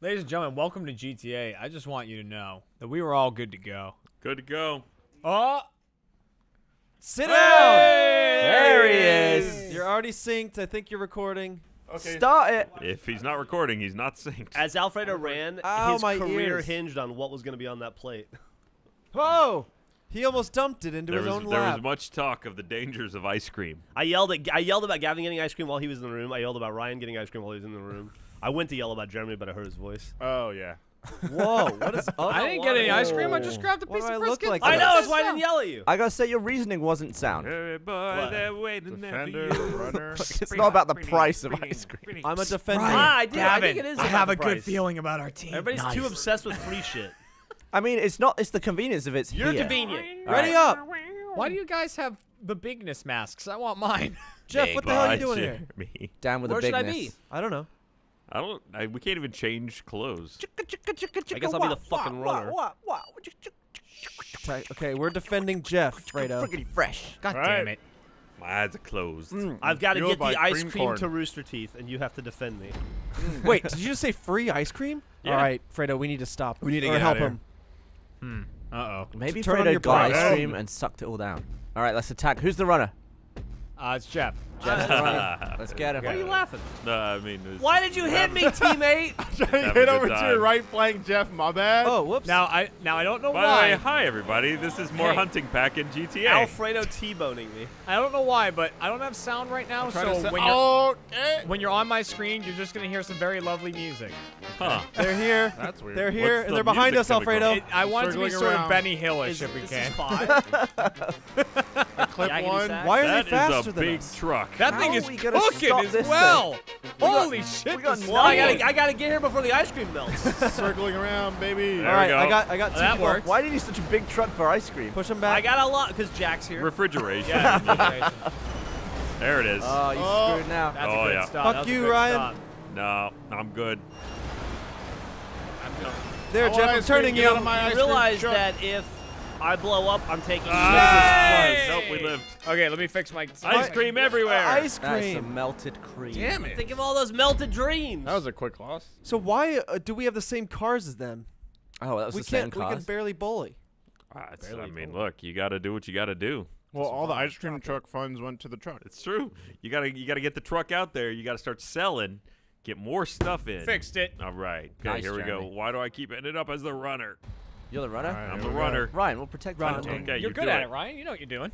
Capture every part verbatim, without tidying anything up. Ladies and gentlemen, welcome to G T A. I just want you to know that we were all good to go. Good to go. Oh! Sit down! Hey! There he is. You're already synced. I think you're recording. Okay. Start it. If he's not recording, he's not synced. As Alfredo ran, Ow, his career ears. hinged on what was going to be on that plate. Whoa! He almost dumped it into there his was, own lap. There was much talk of the dangers of ice cream. I yelled, at, I yelled about Gavin getting ice cream while he was in the room. I yelled about Ryan getting ice cream while he was in the room. I went to yell about Jeremy, but I heard his voice. Oh, yeah. Whoa, what is up? I didn't get any ice cream. I just grabbed a piece of brisket. Like I know, that's why I didn't yell at you. I gotta say, your reasoning wasn't sound. Everybody, they're waiting defender, runner. It's not about the price of ice cream. I'm a defender. Ryan, ah, I, do. I think it is. I have a price. good feeling about our team. Everybody's nice. too obsessed with free shit. I mean, it's not. It's the convenience of it's You're here. convenient. Right. Ready up. Why do you guys have the bigness masks? I want mine. Geoff, Big what the hell are you doing here? Me. Down with Where the bigness. Where should I be? I don't know. I don't. I, we can't even change clothes. I guess I'll be the fucking runner. Right, okay, we're defending Geoff, Fredo. Friggity fresh. God right. damn it. My eyes are closed. Mm. I've got to get the ice cream, cream to Rooster Teeth, and you have to defend me. Mm. Wait, did you just say free ice cream? Yeah. All right, Fredo, we need to stop. We need to get or help out him. Hmm. Uh oh. Maybe so Fredo got ice cream and sucked it all down. All right, let's attack. Who's the runner? Uh, it's Geoff. Geoff's the runner. Let's get him. Why are you laughing? No, I mean. Why did you hit me, teammate? I'm trying to hit over time. to your right flank, Geoff. My bad. Oh, whoops. Now I, now I don't know By why. Way, hi everybody. This is more hey. Hunting Pack in G T A. Alfredo T-boning me. I don't know why, but I don't have sound right now. So when you're, oh, eh. when you're on my screen, you're just gonna hear some very lovely music. Huh? They're here. That's weird. They're here, What's and the they're behind us, Alfredo. It, I want it to be sort around. of Benny Hill-ish if we this can. Is clip one. Why are they faster? A big truck. That How thing is cooking as well. We Holy got, shit! We got I, gotta, I gotta get here before the ice cream melts. Circling around, baby. There All right, we go. I got, I got. Oh, that worked. Why do you need such a big truck for ice cream? Push him back. I got a lot because Jack's here. Refrigeration. yeah, refrigeration. There it is. Oh, you oh. screwed now. That's oh, a good yeah. stop. Fuck you, Ryan. Stop. No, I'm good. I'm good. There, Geoff. I'm turning you. You realize that if. I blow up, I'm taking ah, Jesus Christ. Nope, we lived. Okay, let me fix my ice, ice cream everywhere. Uh, ice cream. That's some melted cream. Damn it. Think of all those melted dreams. That was a quick loss. So why uh, do we have the same cars as them? Oh, that was we the same cars. We can barely bully. Ah, it's, barely I mean, bully. look, you got to do what you got to do. Well, all the ice cream truck funds went to the truck. It's true. You got to you got to get the truck out there. You got to start selling. Get more stuff in. Fixed it. All right. Okay, nice, here we Jeremy. go. Why do I keep ending up as the runner? You're the runner? Right, I'm the runner. Go. Ryan, we'll protect Ryan. Okay, you're, you're good at it. it, Ryan. You know what you're doing.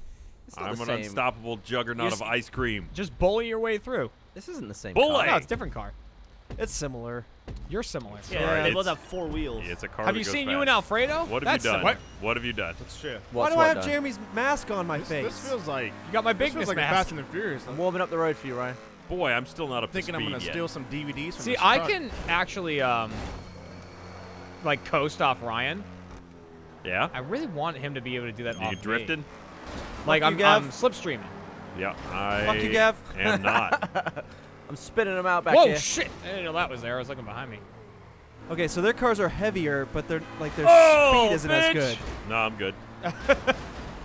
I'm an unstoppable juggernaut just, of ice cream. Just bully your way through. This isn't the same bully. car. No, it's a different car. It's similar. You're similar. Yeah, yeah. They both have four wheels. Yeah, it's a car Have you seen fast. you and Alfredo? What have That's you done? What? what have you done? That's true. Why do I have done? Jeremy's mask on my this, face? This feels like... You got my bigness mask. Fast and the Furious. I'm warming up the road for you, Ryan. Boy, I'm still not up to speed yet. Thinking I'm going to steal some D V Ds from See, I can actually, like, coast off Ryan. Yeah. I really want him to be able to do that. You drifting? Like I'm, I'm slipstreaming. Yeah. I Fuck you, Geoff. am not. I'm spinning him out back Whoa, here. Whoa, shit! I didn't know that was there. I was looking behind me. Okay, so their cars are heavier, but they're like their oh, speed isn't bitch. as good. No, I'm good.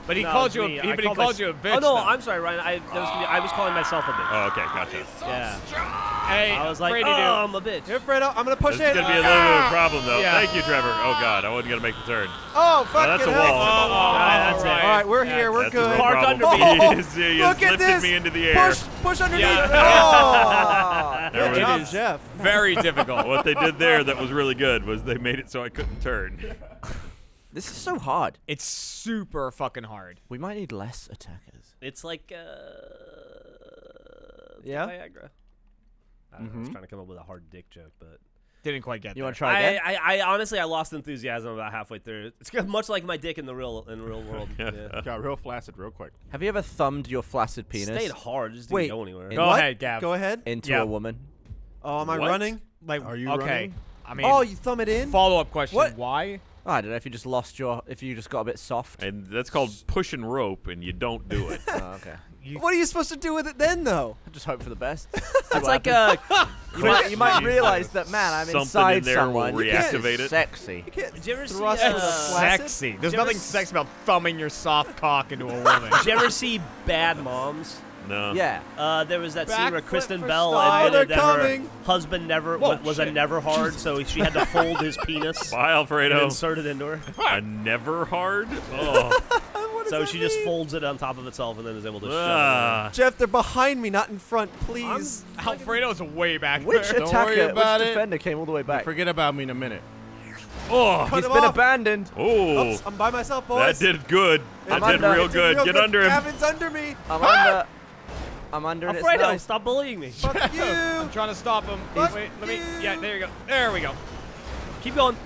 but he no, called you. A, he, but he called you a bitch. Oh no, though. I'm sorry, Ryan. I, that was, I was calling myself a bitch. Oh, okay, gotcha. So yeah. Strong. Hey, I was like, oh, I'm a bitch. Here, Fredo, I'm going to push this in. It's going to be a little ah! bit of a problem, though. Yeah. Thank you, Trevor. Oh, God, I wasn't going to make the turn. Oh, fuck no, That's a wall. Oh, oh, oh, that's right. It. All right, we're yeah, here. We're that's good. Parked under me. Oh, he just, he look just at lifted this. me into the air. Push, push underneath. Yeah. Oh. There good job, Geoff. Very difficult. What they did there that was really good was they made it so I couldn't turn. This is so hard. It's super fucking hard. We might need less attackers. It's like, uh, yeah? Viagra. I, don't mm-hmm. know, I was trying to come up with a hard dick joke, but didn't quite get. You want to try again? I, I, I honestly, I lost enthusiasm about halfway through. It's much like my dick in the real in the real world. yeah. Yeah. Got real flaccid real quick. Have you ever thumbed your flaccid penis? Stayed hard. Just didn't Wait, go anywhere. Go what? ahead, Gav. Go ahead. Into yeah. a woman. Oh, am I what? running? Like, are you okay? Running? I mean, oh, you thumb it in. Follow up question. What? Why? Oh, I don't know if you just lost your, if you just got a bit soft. And that's called pushing rope, and you don't do it. oh, okay. You, what are you supposed to do with it then, though? Just hope for the best. That's like a. You might, you might realize that, man, I'm something inside in there someone. Will reactivate it. Sexy. You can't you ever see, uh, sexy. There's nothing sexy about thumbing your soft cock into a woman. Did you ever see Bad Moms? No. Yeah. Uh, there was that Back scene where Kristen Bell admitted that coming. her husband never Whoa, was shit. a never hard, so she had to fold his penis. Bye, Alfredo. And insert it into her. A never hard? Oh. So she mean? just folds it on top of itself and then is able to uh, shove it. Jeff, they're behind me, not in front, please. I'm, Alfredo's way back which there. Don't worry about it. Which defender came all the way back? You forget about me in a minute. Oh, Cut he's been off. abandoned. Oh, Oops, I'm by myself, boys. That did good. That did real did good. Real Get good. under him. Gavin's under me. I'm under. I'm under. Alfredo, nice. Stop bullying me. Fuck you. I'm trying to stop him. Fuck Wait, you. let me. Yeah, there you go. There we go. Keep going.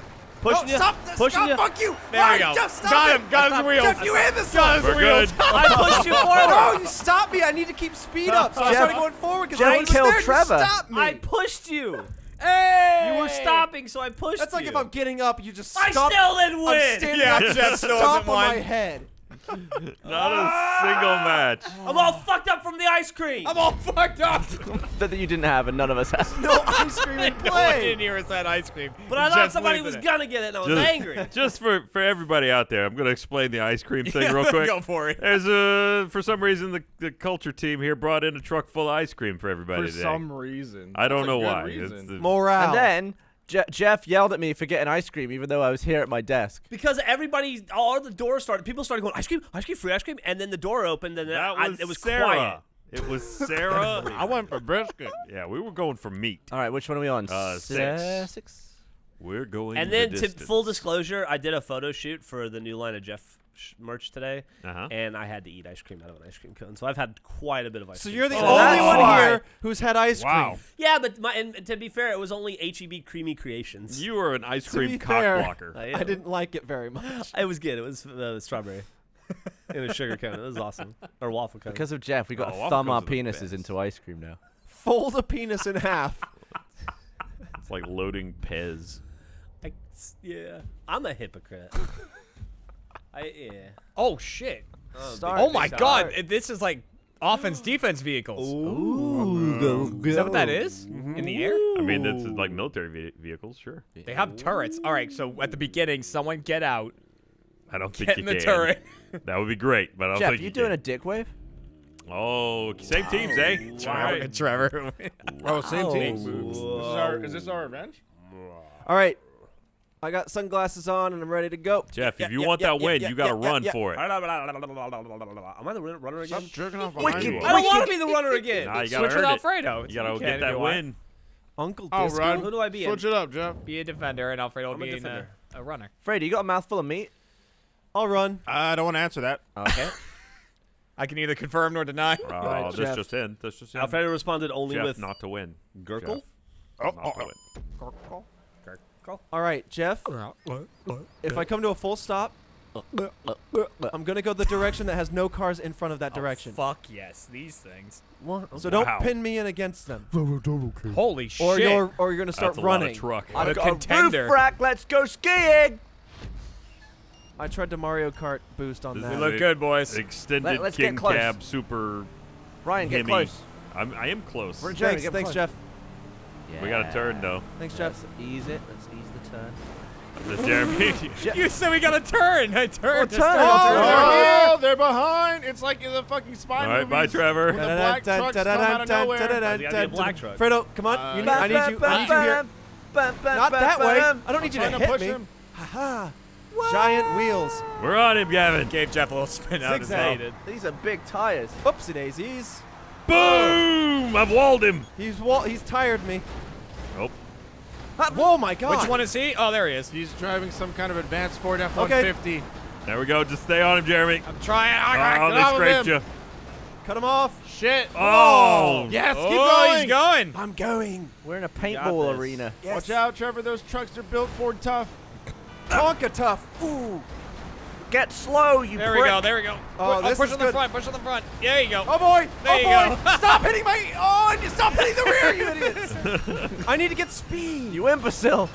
Pushing no, you. Stop this. Pushing stop. you. Fuck you. There Ryan, we go. Jeff, got him. Got his wheels. Jeff, you hit this Got his wheels. I pushed you forward. Bro, you stopped me. I need to keep speed up. So Jeff, I started going forward because I was there. Trevor. You stopped me. I pushed you. Hey! You were stopping, so I pushed That's you. That's like if I'm getting up, you just stop. I still didn't win. I'm standing yeah, up, Jeff just stop on mine. my head. Not a single match. I'm all fucked up from the ice cream. I'm all fucked up. That you didn't have, and none of us had. No ice cream in play. No one didn't hear us had ice cream. But I thought somebody was going to get it, and I was just, angry. Just for, for everybody out there, I'm going to explain the ice cream thing yeah, real quick. Go for it. There's a, for some reason, the, the culture team here brought in a truck full of ice cream for everybody for today. For some reason. I don't That's know why. It's the morale. And then... Je Jeff yelled at me for getting ice cream, even though I was here at my desk. Because everybody, all the doors started, people started going, ice cream, ice cream, free ice cream, and then the door opened, and then that I, was it was Sarah. quiet. It was Sarah. I went for brisket. Yeah, we were going for meat. All right, which one are we on? Uh, six. Uh, six. We're going And then, the to full disclosure, I did a photo shoot for the new line of Jeff merch today, uh-huh. and I had to eat ice cream out of an ice cream cone, so I've had quite a bit of ice so cream. So you're the oh, only one why. here who's had ice wow. cream. Yeah, but my, and to be fair, it was only H E B Creamy Creations. You were an ice to cream cock fair, blocker. I, I didn't like it very much. It was good. It was uh, strawberry in a sugar cone. It was awesome. Or waffle cone. Because of Jeff, we got oh, to thumb our penises into ice cream now. Fold a penis in half. It's like loading Pez. I, yeah. I'm a hypocrite. I, yeah. Oh shit! Oh, start, oh my start. god! This is like offense defense vehicles. Ooh, Ooh. Is that what that is? Mm-hmm. In the air? I mean, that's like military vehicles, sure. They have Ooh. turrets. All right, so at the beginning, someone get out. I don't get think in you the can. turret. That would be great, but I don't Jeff, think you, you doing can. a dick wave? Oh, same wow. teams, eh? Wow. Trevor. Wow. Oh, same teams. Wow. This is, our, is this our revenge? All right. I got sunglasses on and I'm ready to go. Jeff, if you yeah, want yeah, that yeah, win, yeah, you gotta yeah, run yeah. for it. Am I the runner again? Stop jerking off behind you. I don't want to be the runner again. Nah, you gotta Switch with Alfredo. You gotta get that win. Uncle Disco. Right. Who do I be? Switch in? it up, Jeff. Be a defender and Alfredo will be a, a, a runner. Fredo, you got a mouthful of meat? I'll run. I don't want to answer that. Okay. I can neither confirm nor deny. Oh, that's just in. That's just in. Alfredo responded only with not to win. Gurkle. Oh, not to win. Gurkle. All right, Jeff, if I come to a full stop, I'm going to go the direction that has no cars in front of that direction. Oh, fuck yes, these things. So don't wow. pin me in against them. Holy shit. Or you're, or you're going to start That's running. That's a lot of truck. I'm a contender. Roof rack, let's go skiing. I tried to Mario Kart boost on this that. They look good, boys. Extended Let, King Cab Super Ryan, get Hemi. close. I'm, I am close. Thanks, Jeremy, thanks close. Jeff. Yeah. We got a turn, though. Thanks, Jeff. Let's ease it. Let's ease the turn. The Jeremy. You said we got a turn. I turned. Oh, turn. oh, oh, they're behind. It's like in the fucking spy movies. All right, bye, Trevor. When the black trucks come out of nowhere. Black truck. Fredo, come on. Uh, you need, I need you. I need you here. Not that way. I don't need you to hit me. Ha-ha. Giant wheels. We're on him, Gavin. Gave Jeff a little spin out of his head. These are big tires. Oopsie daisies. Boom! I've walled him. He's wall. He's tired me. Nope. Ah, oh my God! Which one is he? Oh, there he is. He's driving some kind of advanced Ford F one fifty. Okay. There we go. Just stay on him, Jeremy. I'm trying. I oh, they scraped him. you. Cut him off. Shit. Oh. Yes. Oh, keep going. He's going. I'm going. We're in a paintball arena. Yes. Watch out, Trevor. Those trucks are built Ford tough. Tonka tough. Ooh. Get slow, you There prick. we go, there we go. Oh, oh, this push is on the good. front, push on the front. There you go. Oh, boy. There oh, you boy. go. Stop hitting my... Oh, stop hitting the rear, you idiots. I need to get speed. You imbecile.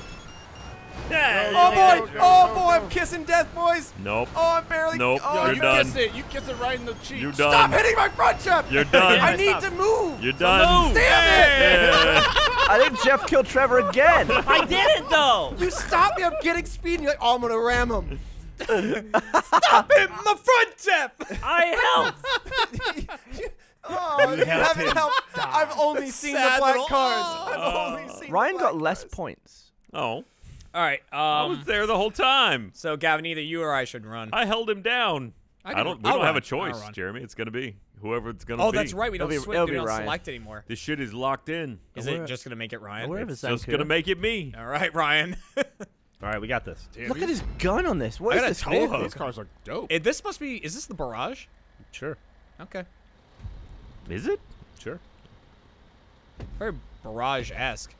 Yeah. Oh, boy. Go, go, oh, go, go, boy. Go. I'm kissing death, boys. Nope. Oh, I'm barely... Nope. Oh, You're you done. kiss it. You kiss it right in the cheek. You're done. Stop hitting my front, Jeff. You're done. I need to move. You're done. So move. Damn it. Yeah. I think Jeff killed Trevor again. I didn't, though. You stop me. I'm getting speed, and you're like, oh, I'm going to ram him. Stop it, my front, Jeff! I helped! Oh, you haven't helped. I've only That's seen the black cars. Oh. I've only seen Ryan got less cars. points. Oh. All right. Um, I was there the whole time. So, Gavin, either you or I should run. I held him down. I, I don't. We I'll don't run. have a choice, Jeremy. It's gonna be whoever it's gonna oh, be. Oh, that's right. We don't be, switch. We don't Ryan. select anymore. This shit is locked in. Is it just gonna make it Ryan? It's just gonna make it me. All right, Ryan. All right, we got this. Damn, Look at his gun on this. What I is this? I got a tow hook. These cars are dope. It, this must be. Is this the barrage? Sure. Okay. Is it? Sure. Very barrage-esque.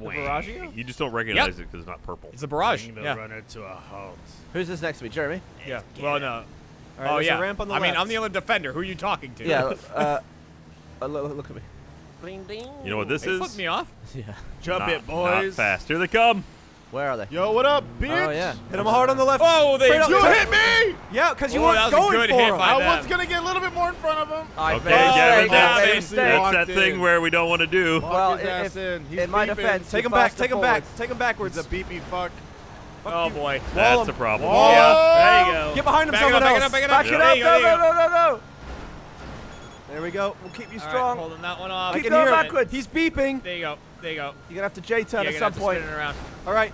Barrage? You just don't recognize yep. it because it's not purple. It's a barrage. Bring the yeah. runner to a halt. Who's this next to me, Jeremy? Yeah. Let's well, no. Right, oh yeah. A ramp on the I left. mean, I'm the only defender. Who are you talking to? Yeah. uh, look at me. Bling, bling. You know what this they is? Fucked me off. Yeah. Jump not, it, boys. Not fast. Here they come. Where are they? Yo, what up, bitch? Oh, yeah. Hit him hard on the left. Oh, they you hit me! Yeah, because you Ooh, weren't going for him. I was going to get a little bit more in front of him. I okay, Gavin, that's, that's that thing in. where we don't want to do. Well, if, in. in my defense, take him back, take him back, take him backwards. He's a beepy fuck. fuck oh, you. boy. That's a problem. Whoa. Yeah, there you go. Get behind him, back someone else. Back it up, back it up. Back it up. No, no, no, no, no. There we go. We'll keep you strong. Holding that one off. Keep going backwards. He's beeping. There you go. There you go. You're going to have to J-turn at some point. All right.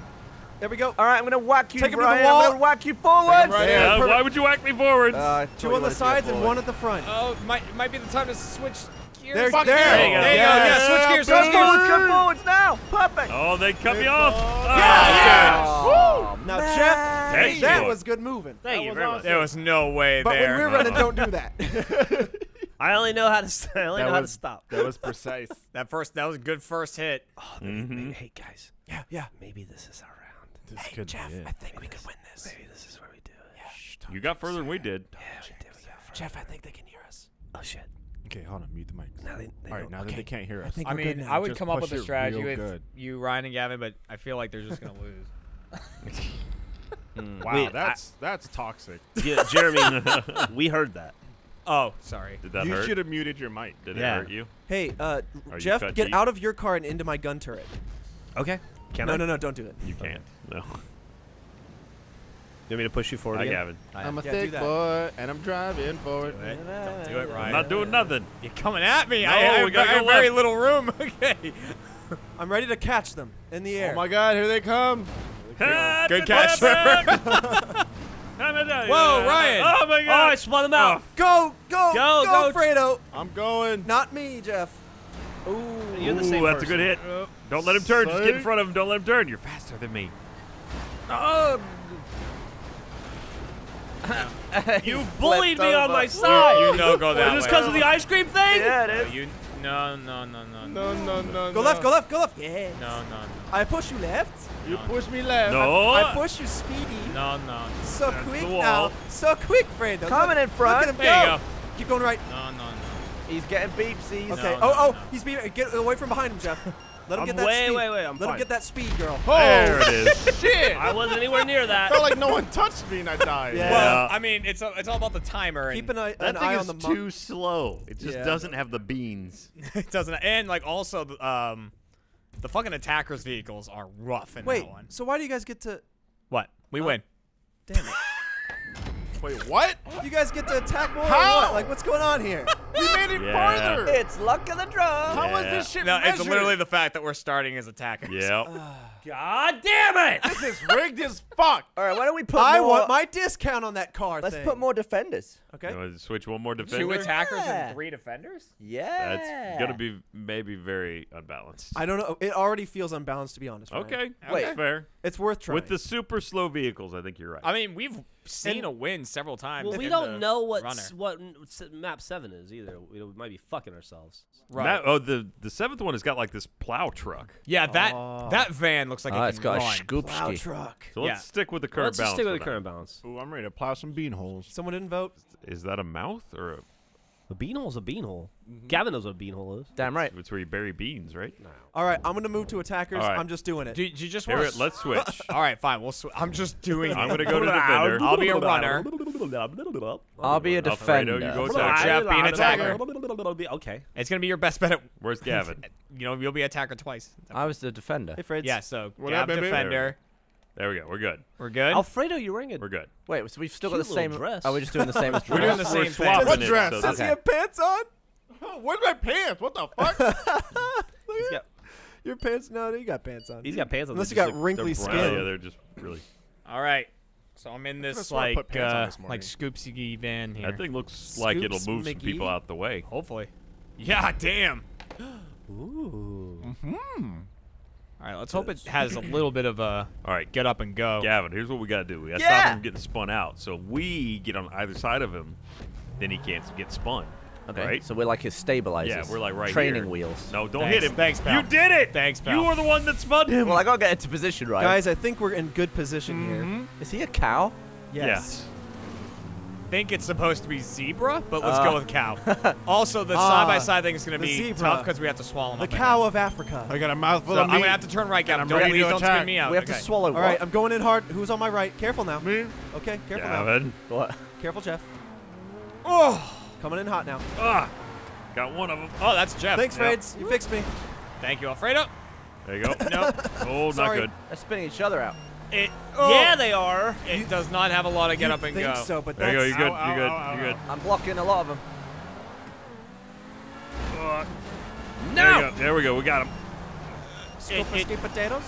There we go. All right, I'm going to whack you, Take him Ryan. To the wall. I'm going to whack you forward. Right yeah, why would you whack me forward? Uh, Two on the sides and one at the front. Oh, might might be the time to switch gears. There, Fuck there. there you go. There you yeah. go. Yeah, switch gears. Switch gears. Let's go forwards now. Perfect. Oh, they cut There's me off. Oh, yeah. Oh, Woo. Now, Geoff, Thank that you. was good moving. Thank that you very awesome. much. There was no way but there. But when we're running, don't do that. I only know how to. I only know how to stop. That was precise. That first. That was a good first hit. Hey, guys. Yeah, yeah. Maybe this is our round. This hey, could Geoff, be it. I think Maybe we this, could win this. Maybe this is where we do it. Yeah. Shh, you got further than we did. Yeah, we did. We got Geoff, I think they can hear us. Oh, shit. Okay, hold on. Mute the mic. Now they, they All right, now okay. that they can't hear us. I, I mean, I would just come up with a strategy with you, Ryan, and Gavin, but I feel like they're just going to lose. mm. Wow, Wait, that's I, that's toxic. Yeah, Jeremy, we heard that. Oh, sorry. Did that you hurt? You should have muted your mic. Did yeah. it hurt you? Hey, uh, Geoff, get out of your car and into my gun turret. Okay. Can no, I? no, no, don't do it. You can't. No. You want me to push you forward? I again? Gavin. I'm a yeah, thick boy, and I'm driving forward. Do it. Don't do it, Ryan. I'm not doing nothing. You're coming at me. No, I, I, we I, gotta I go have left. very little room. Okay. I'm ready to catch them in the air. Oh, my God. Here they come. Here they come. Good catch, Trevor. Whoa, Ryan. Oh, my God. Oh, I spun them out. Go, go, go, go, go Fredo. I'm going. Not me, Geoff. Ooh, You're the same Ooh that's person. a good hit. Uh, Don't let him turn. Psych. Just get in front of him. Don't let him turn. You're faster than me. Oh. You bullied me on my side. You, you don't go that way. Is this because of the ice cream thing? Yeah, it is. No, you, no, no, no, no, no, no, no. Go no. left, go left, go left. Yeah. No, no, no. I push you left. You no. push me left. No. I, I push you speedy. No, no. So That's quick now. So quick, Fredo. Coming look, in front. Look at him there go. You go. Keep going right. No, no, no. He's getting beepsies. Okay. No, oh, no, oh, no. he's beeping. Get away from behind him, Geoff. Let him I'm get that way, speed. Wait, wait, wait. Let fine. him get that speed, girl. Oh, there it is. Shit. I wasn't anywhere near that. Felt like no one touched me and I died. Yeah. Well, I mean, it's a, it's all about the timer. And keep an eye, that an thing eye is on the too slow. It just yeah. doesn't have the beans. It doesn't. And like also, um, the fucking attackers' vehicles are rough in wait, that one. So why do you guys get to? What? We uh, win. Damn it. Wait, what? You guys get to attack more How? or what? Like, what's going on here? We made it yeah. farther! It's luck of the draw! How yeah. is this shit No, measured? It's literally the fact that we're starting as attackers. Yep. Uh, God damn it! This is rigged as fuck! Alright, why don't we put I more... I want my discount on that car Let's thing. put more defenders. Okay. You know, switch one more defender? Two attackers yeah. and three defenders? Yeah! That's gonna be maybe very unbalanced. I don't know. It already feels unbalanced, to be honest. Right? Okay. Wait. That's fair. It's worth trying. With the super slow vehicles, I think you're right. I mean, we've... seen a win several times. Well, we don't know what what map seven is either. We might be fucking ourselves. Right. Map, oh, the the seventh one has got like this plow truck. Yeah, that oh. that van looks like oh, it it's got run. a plow truck. So let's yeah. stick with the current let's balance. Let's stick with the current balance. Ooh, I'm ready to plow some bean holes. Someone didn't vote. Is that a mouth or a? A bean hole's a bean hole. Mm-hmm. Gavin knows what a bean hole is. Damn right. It's where you bury beans, right? No. All right, I'm gonna move to attackers. Right. I'm just doing it. Do, do you just want? Let's switch. All right, fine. We'll. Sw I'm just doing. it. I'm gonna go to the defender. I'll be a runner. I'll be a defender. Alfredo, you go attack. Geoff, be an attacker. Okay. It's gonna be your best bet. At Where's Gavin? You know, you'll be attacker twice. I was the defender. Hey, Fred. Yeah. So Gavin defender. There we go. We're good. We're good. Alfredo, you're wearing it. We're good. Wait, so we've still Cute got the same dress. Are we just doing the same dress? We're doing the same thing. What dress? Does okay. he have pants on? Where's my pants? What the fuck? He's got your pants. No, you got pants on. He's got pants on. Unless you got like, wrinkly skin. Yeah, they're just really. All right. So I'm in this like uh, this like scoopsy van here. That thing looks Scoops like it'll move Mickey. some people out the way. Hopefully. Yeah, damn. Ooh. Mm-hmm. All right, let's hope it has a little bit of a all right, get up and go. Gavin, here's what we got to do. We got to yeah. stop him getting spun out. So if we get on either side of him, then he can't get spun. Okay. Right? So we're like his stabilizers. Yeah, we're like right Training here. wheels. No, don't Thanks. hit him. Thanks, pal. You did it! Thanks, pal. You were the one that spun him. Well, I gotta get into position, right? Guys, I think we're in good position mm-hmm. here. Is he a cow? Yes. yes. Think it's supposed to be zebra, but let's uh, go with cow. Also, the side-by-side uh, -side thing is going to be zebra. tough because we have to swallow him. The cow of Africa. I got a mouthful so of meat. I'm going to have to turn right, Gavin. Don't, please don't spin me out. We have okay. to swallow. All right, I'm going in hard. Who's on my right? Careful now. Me. Okay, careful Gavin. now. What? Careful, Jeff. Oh. Coming in hot now. Ah. Got one of them. Oh, that's Jeff. Thanks, Frades. Yep. You fixed me. Thank you, Alfredo. There you go. Nope. Oh, Sorry. not good. They're spinning each other out. It, oh. Yeah, they are. It you, does not have a lot of get up and think go. So, but there you go. You're good. Ow, you're good. Ow, you're good. Ow, ow. I'm blocking a lot of them. Uh, no. There, there we go. We got him. Scoop potatoes.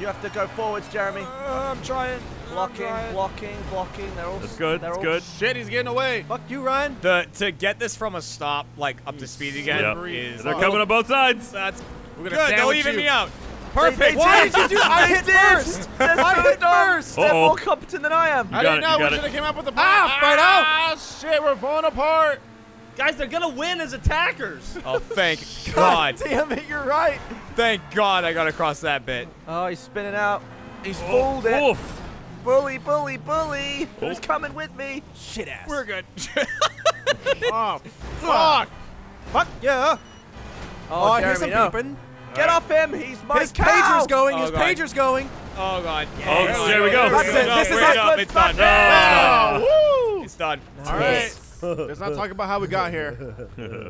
You have to go forwards, Jeremy. Uh, I'm trying. Blocking, I'm trying. blocking, blocking. They're all. That's good. That's good. Shit, he's getting away. Fuck you, Ryan. The to get this from a stop, like up to speed again. Yep. Is they're coming on both sides. That's. We're gonna good. They'll even you. me out. Perfect. Why did you do I hit first? I hit first. They're more competent than I am. I didn't know. We should have came up with the ah, right out. Ah, shit, we're falling apart. Guys, they're gonna win as attackers. Oh, thank God. God damn it, you're right. Thank God I got across that bit. Oh, he's spinning out. He's fooled it. Oof. Bully, bully, bully. Who's coming with me? Shit ass. We're good. Oh, fuck. Fuck yeah. Oh, here's some beeping. Get right. off him! He's my His cow. pager's going. Oh, His God. pager's going. Oh God! Yeah. Oh, there we go. That's it. This is it. It's done. No. No. Woo. It's done. Nice. All right. Let's not talk about how we got here.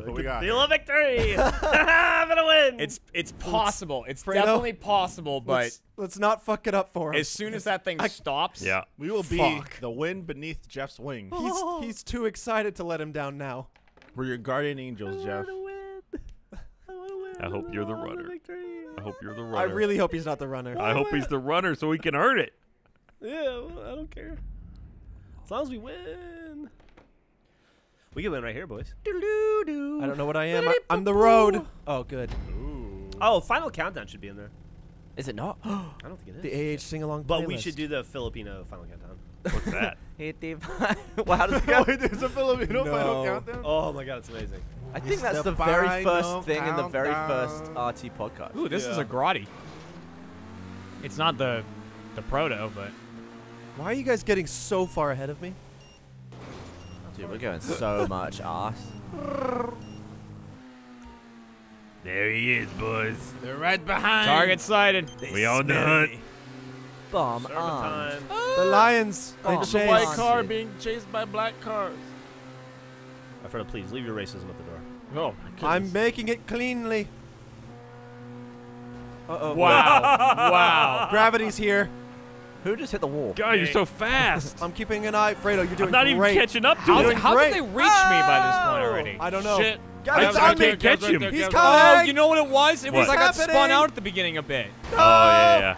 We got the victory. I'm gonna win. It's it's possible. It's Fredo, definitely possible, but let's, let's not fuck it up for him. As soon as that thing I, stops, yeah, we will be fuck. the wind beneath Jeff's wing. He's he's too excited to let him down now. We're your guardian angels, Jeff. I hope you're the runner. I hope you're the runner. I really hope he's not the runner. I hope he's the runner so he can earn it. Yeah, well, I don't care. As long as we win. We can win right here, boys. I don't know what I am. I, I'm the road. Oh, good. Ooh. Oh, Final Countdown should be in there. Is it not? I don't think it is. The A H sing-along playlist. But we should do the Filipino Final Countdown. What's that? Well, how does it go? Wait, there's a Filipino no. Final Countdown? Oh, my God. It's amazing. I think it's that's the, the very first thing in the very first R T podcast. Ooh, this yeah. is a grotty. It's not the the proto, but... Why are you guys getting so far ahead of me? Dude, we're going so much arse. There he is, boys. They're right behind. Target sighted. They we on the hunt. Bomb on. The lions. They chase. The white car being chased by black cars. Alfredo, please leave your racism at the door. No, oh, I'm making it cleanly. Uh oh. Wow. Wow. Gravity's here. Who just hit the wall? God, you're so fast. I'm keeping an eye. Fredo, you're doing I'm not great. Not even catching up to it. How did they reach me by this point already? I don't know. Shit. Guys, I can't catch him. He's coming. Oh, you know what it was? It what? was like I got spun out at the beginning a bit. No. Oh, yeah, yeah.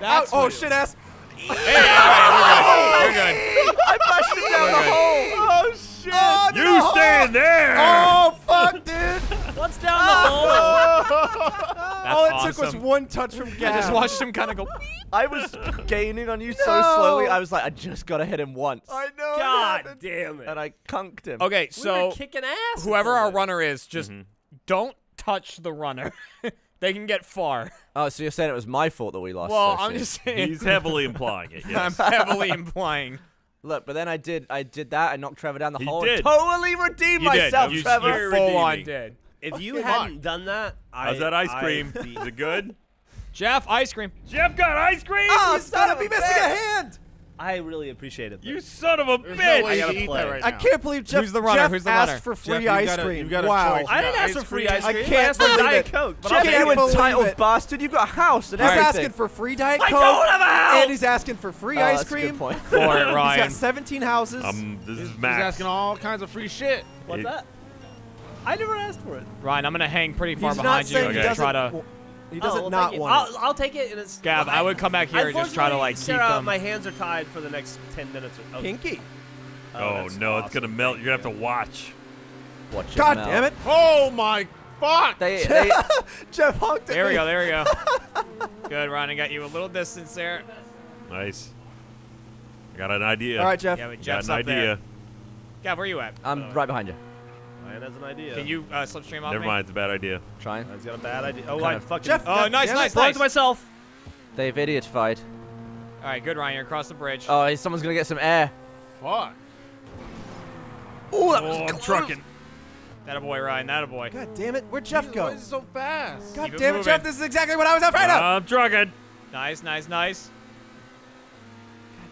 That's oh, shit ass. Hey, all right, we're good. We're good. I pushed him down the hole. Oh, shit. Oh, you stand there! Oh fuck, dude! What's down the hole? All it awesome. took was one touch from Gav. I just watched him kind of go. I was gaining on you no. so slowly. I was like, I just gotta hit him once. I know. God it damn it! And I conked him. Okay, so we were kicking ass. Whoever our runner is, just mm-hmm. don't touch the runner. They can get far. Oh, so you're saying it was my fault that we lost? Well, so I'm shit. just saying. He's heavily implying it. Yes. I'm heavily implying. Look, but then I did, I did that. I knocked Trevor down the hole. Did. And totally redeemed you myself, did. You, Trevor. You full on did. If you hadn't on. done that, I. How's that ice cream? Is it good? Jeff, ice cream. Jeff got ice cream. Oh, you son of a bitch! Be missing a hand. I really appreciate it. Though. You son of a There's bitch! No I, gotta play. Right I can't believe Jeff. Who's the runner? Jeff Who's the runner? Asked for free Jeff, ice cream. Got a, got wow! Choice, I didn't ask for free ice cream. I can't for Diet Coke. Jeff, you entitled bastard! You've got a house and everything. He's asking for free Diet Coke. I don't have a house. And he's asking for free oh, ice cream. That's a good point. For it, Ryan. He's got seventeen houses. Um, this is Max. He's asking all kinds of free shit. What's it, that? I never asked for it. Ryan, I'm going to hang pretty far He's behind you. Okay. Try to... He doesn't oh, not want I'll, it. I'll take it, and it's... Gav, well, I, I would come back here and just try to, like, Sarah, keep them... my hands are tied for the next ten minutes. Or, oh. Pinky. Oh, oh no, awesome. It's going to melt. You're going to have to watch. Watch God melt. Damn it. Oh, my... Fuck! They, they Geoff honked at There me. we go, there we go. Good, Ryan. I got you a little distance there. Nice. I got an idea. All right, Geoff. Yeah, got an idea. There. Gav, where are you at? I'm right behind you. Ryan has an idea. Can you uh, slipstream off Never me? mind, it's a bad idea. Trying. Ryan's got a bad idea. Oh, I fucking... Geoff, oh, God, nice, nice, nice. to myself. They've idiot-fied. All right, good, Ryan. You're across the bridge. Oh, someone's going to get some air. Fuck. Ooh, that oh, was I'm trucking. That boy, Ryan. That boy. God damn it! Where'd Geoff go? Why is it so fast? God damn it, Geoff! This is exactly what I was afraid of. I'm drugged. Nice, nice, nice.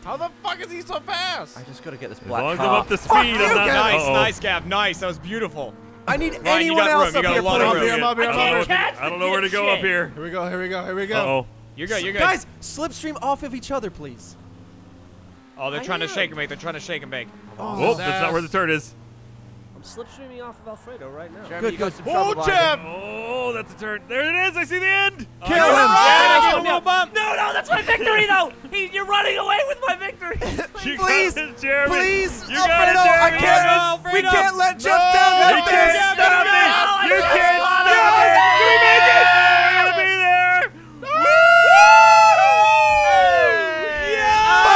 How the fuck is he so fast? I just gotta get this black car. As long as I'm up to speed, I'm not. Nice, uh-oh. nice, Gav. Nice. That was beautiful. I need Ryan, anyone else up here. I don't know where to go up here. Here we go. Here we go. Here we go. Uh oh, you're good. You're good. Guys, slipstream off of each other, please. Oh, they're trying to shake and bake. They're trying to shake and bake. Oh, that's not where the turn is. Slipstreaming off of Alfredo right now. Jeremy, good, good. Oh, Geoff! Oh, that's a turn. There it is. I see the end. Oh, Kill no, him. Yeah, oh, no, no, no, no, that's my victory, though. He, you're running away with my victory. Please, Jeremy. Please, you Alfredo. I can't. Alfredo. We can't let Geoff no, down like this. Can't stop no, no, it. No, you can't stop it. You make it. You gotta be there. Woo! Hey. Yeah!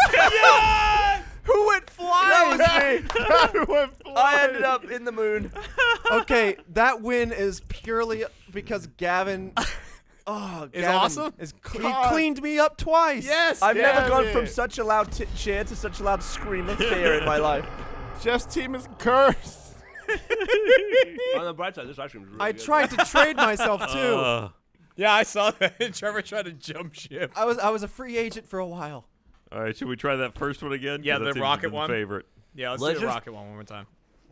Fuck you! Who went flying? That was me. went flying. I ended up in the moon. Okay, that win is purely because Gavin. Oh, is Gavin awesome. Is cl God. He cleaned me up twice. Yes. I've Gavin. never gone from such a loud t cheer to such a loud scream of fear in my life. Geoff's team is cursed. On the bright side, this ice cream is really I good. tried to trade myself too. Uh, yeah, I saw that. Trevor tried to jump ship. I was I was a free agent for a while. All right, should we try that first one again? Yeah, the rocket one. Favorite. Yeah, let's, let's do the rocket one one more time.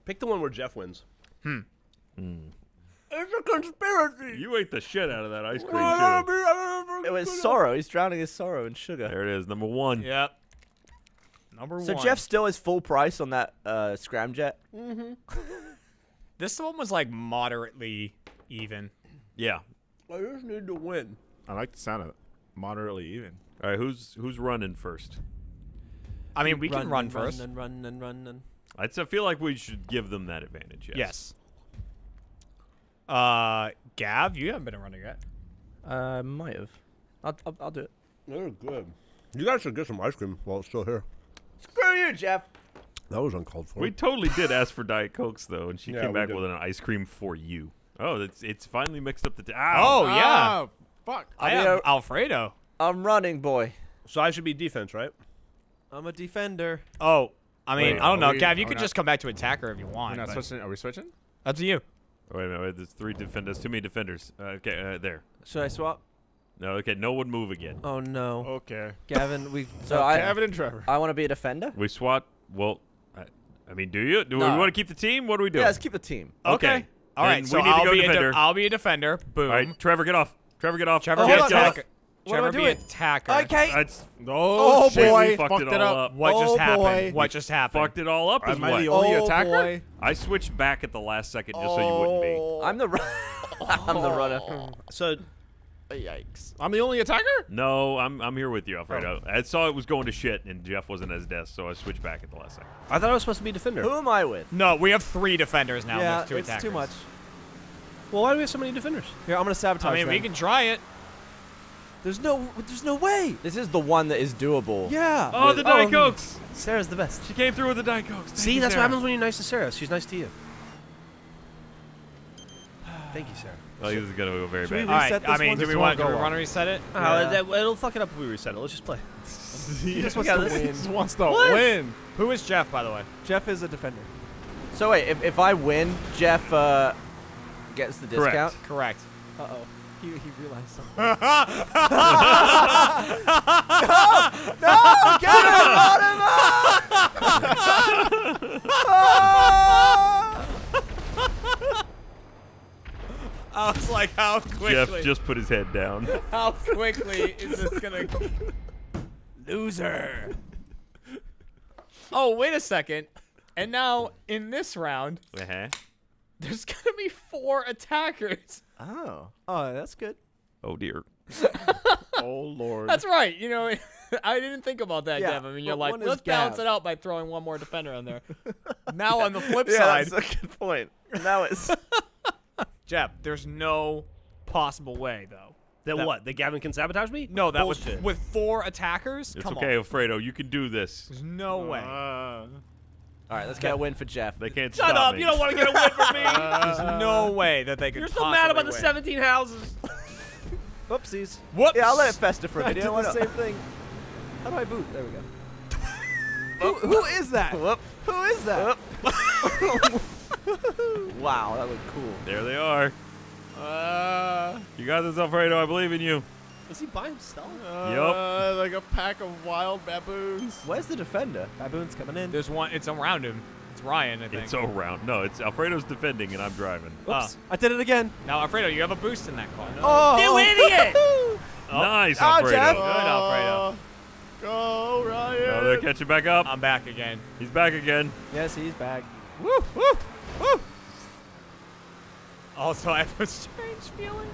Pick the one where Geoff wins. Hmm. Mm. It's a conspiracy. You ate the shit out of that ice cream. Too. It was sorrow. He's drowning his sorrow in sugar. There it is, number one. Yep. Number so one. So Geoff still is full price on that uh, scramjet. Mm-hmm. This one was like moderately even. Yeah. I just need to win. I like the sound of it. Moderately even. All right, who's who's running first? I mean, we run, can run first. Run, run, run, run, run. I feel like we should give them that advantage. Yes. yes. Uh, Gav, you haven't been a runner yet. I uh, might have. I'll, I'll I'll do it. They're good. You guys should get some ice cream while it's still here. Screw you, Geoff. That was uncalled for. We totally did ask for Diet Cokes though, and she yeah, came back did. with an ice cream for you. Oh, it's it's finally mixed up the. T Ow. Oh yeah. Oh, fuck. I, I am Alfredo. I'm running, boy. So I should be defense, right? I'm a defender. Oh, I mean, wait, I don't know. We, Gav, you could just come back to attacker if you want. We're not switching. Are we switching? Up to you. Oh, wait a minute. There's three defenders. Too many defenders. Uh, okay, uh, there. Should I swap? No, okay. No one move again. Oh, no. Okay. Gavin, we... So okay. I, Gavin and Trevor. I want to be a defender? We swap. Well, I, I mean, do you? Do no. we want to keep the team? What do we do? Yeah, let's keep the team. Okay. okay. All right, and so we need I'll, to go be defender. I'll be a defender. Boom. All right, Trevor, get off. Trevor, get off. Trevor, oh, get off. What Trevor am I doing? Be attacker. Okay. That's, oh, oh shit, boy. We fucked, fucked it all it up. up. What oh, just happened? Boy. What just happened? Fucked it all up. Am I the only oh, attacker? Boy. I switched back at the last second just oh. so you wouldn't be. I'm the runner. I'm the runner. So, yikes. I'm the only attacker? No, I'm I'm here with you, Alfredo. Oh. I saw it was going to shit, and Geoff wasn't at his desk, so I switched back at the last second. I thought I was supposed to be defender. Who am I with? No, we have three defenders now. Yeah, two it's attackers. too much. Well, why do we have so many defenders? Here, I'm going to sabotage I mean, them. We can try it. There's no, there's no way. This is the one that is doable. Yeah. Oh, with, the Diet um, Cokes. Sarah's the best. She came through with the Diet Cokes. Thank See, that's Sarah. what happens when you're nice to Sarah. She's nice to you. Thank you, Sarah. Well, this is gonna go very Should bad. All right. I mean, do we want to run reset it? Oh, yeah. It'll fuck it up if we reset it. Let's just play. he, he just wants yeah, to win. Just wants to what? win. Who is Geoff, by the way? Geoff is a defender. So wait, if if I win, Geoff uh, gets the discount. Correct. Correct. Uh oh. He, he realized something. no! No! Get him! Got him up! I was like, how quickly? Geoff just put his head down. How quickly is this gonna... Loser! Oh, wait a second. And now, in this round, uh-huh. there's going to be four attackers. Oh. Oh, that's good. Oh, dear. Oh, Lord. That's right. You know, I didn't think about that, yeah, Gavin. I mean, you're like, let's balance it out by throwing one more defender in there. Now, yeah. on the flip yeah, side. That's a good point. Now it's... Jeff, there's no possible way, though. That, that what? That Gavin can sabotage me? No, that Bullshit. was with four attackers? It's Come okay, on. Alfredo. You can do this. There's no uh, way. All right, let's get a win for Jeff. They can't Shut stop Shut up. Me. You don't want to get a win for me. There's no way that they could You're so mad about win. the seventeen houses. Whoopsies. Whoops. Yeah, I'll let it fester for a minute. I did the same thing. How do I boot? There we go. who, who is that? Whoop. Who is that? Wow, that looked cool. There they are. Uh, you got this, Alfredo. I believe in you. Is he by himself? Uh, yep. Like a pack of wild baboons. Where's the defender? Baboons coming in. There's one. It's around him. It's Ryan, I think. It's around. No, it's Alfredo's defending, and I'm driving. Oops. Uh, I did it again. Now, Alfredo, you have a boost in that car. No. Oh. You idiot. oh. Nice, Alfredo. Oh, Good, Alfredo. Go, Ryan. Oh, they're catching back up. I'm back again. He's back again. Yes, he's back. Woo, woo, woo. Also, I have a strange feeling.